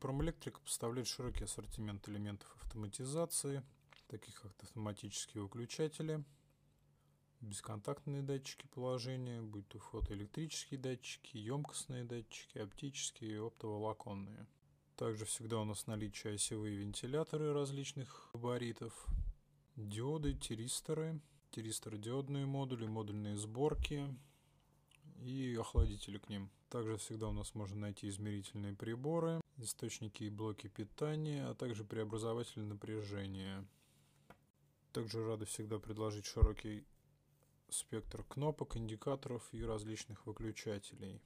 Promelectrica представляет широкий ассортимент элементов автоматизации, таких как автоматические выключатели, бесконтактные датчики положения, будь то фотоэлектрические датчики, емкостные датчики, оптические и оптоволоконные. Также всегда у нас в наличии осевые вентиляторы различных габаритов, диоды, тиристоры, тиристородиодные модули, модульные сборки и охладители к ним. Также всегда у нас можно найти измерительные приборы, источники и блоки питания, а также преобразователи напряжения. Также рады всегда предложить широкий спектр кнопок, индикаторов и различных выключателей.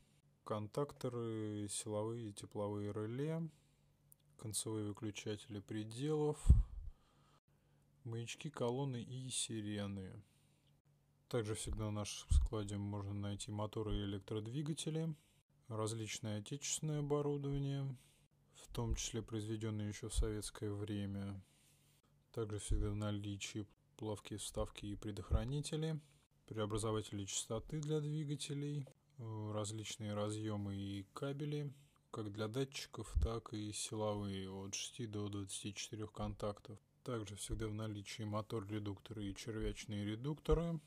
Контакторы, силовые и тепловые реле, концевые выключатели пределов, маячки, колонны и сирены. Также всегда на нашем складе можно найти моторы и электродвигатели, различное отечественное оборудование, в том числе произведенное еще в советское время. Также всегда в наличии плавки, вставки и предохранители, преобразователи частоты для двигателей, различные разъемы и кабели, как для датчиков, так и силовые, от 6 до 24 контактов. Также всегда в наличии мотор-редукторы и червячные редукторы,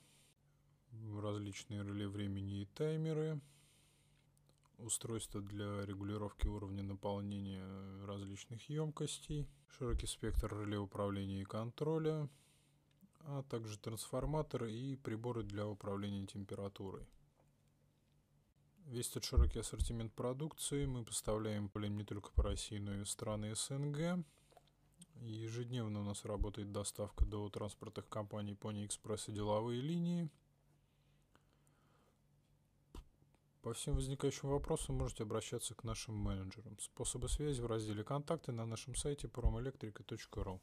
различные реле времени и таймеры, устройство для регулировки уровня наполнения различных емкостей, широкий спектр реле управления и контроля, а также трансформаторы и приборы для управления температурой. Весь этот широкий ассортимент продукции мы поставляем не только по России, но и в страны СНГ. Ежедневно у нас работает доставка до транспортных компаний Pony Express и деловые линии. По всем возникающим вопросам можете обращаться к нашим менеджерам. Способы связи в разделе «Контакты» на нашем сайте promelectrica.ru.